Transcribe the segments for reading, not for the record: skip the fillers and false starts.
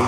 Olha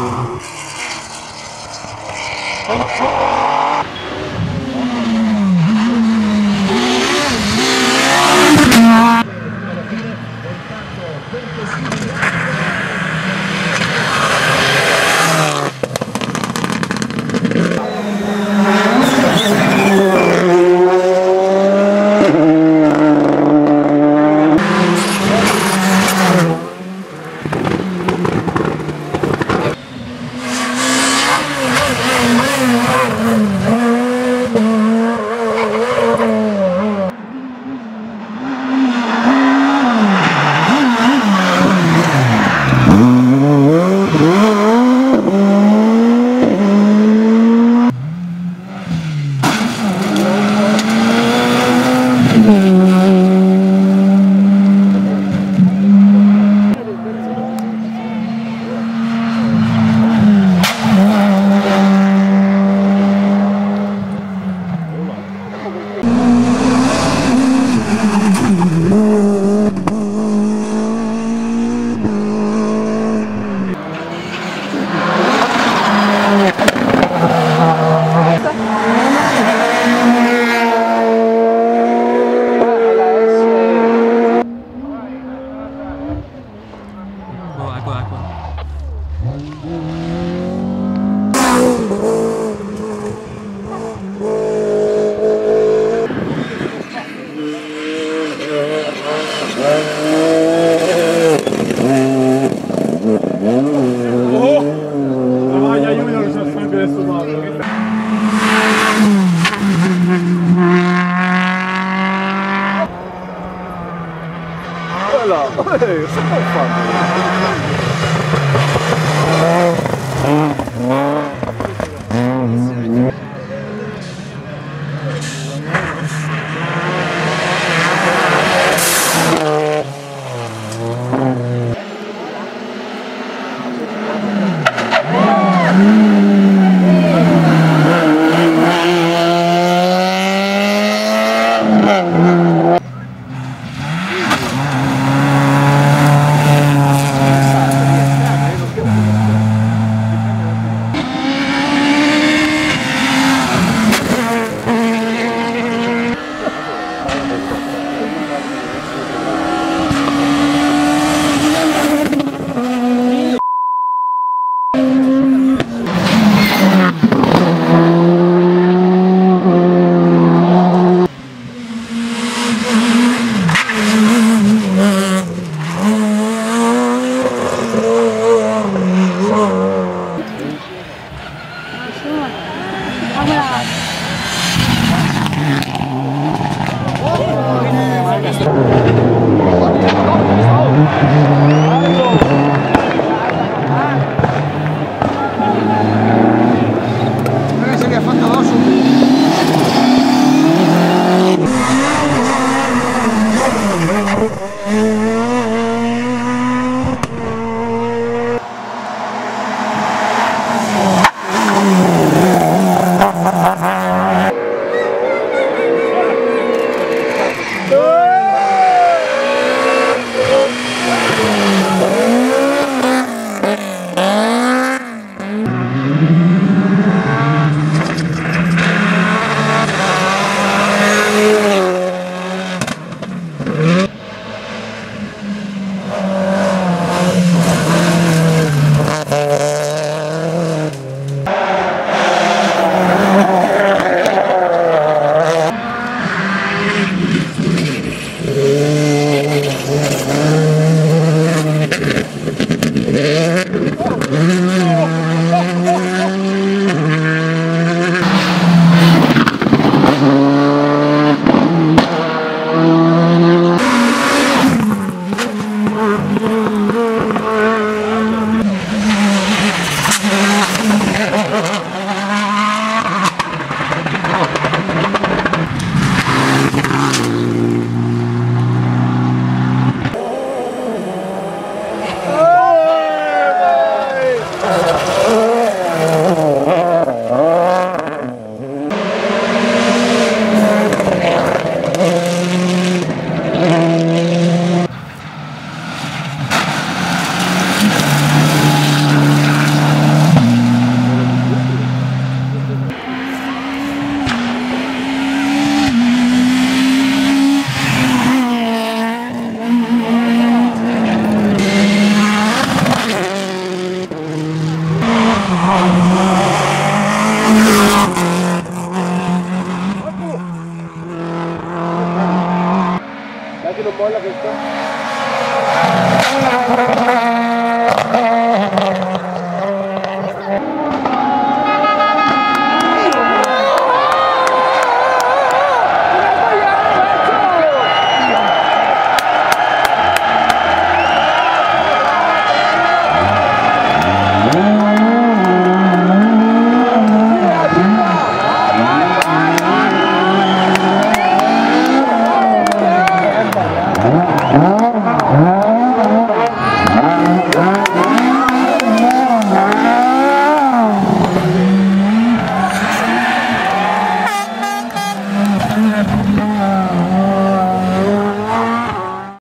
lá, olha aí, você tá fácil.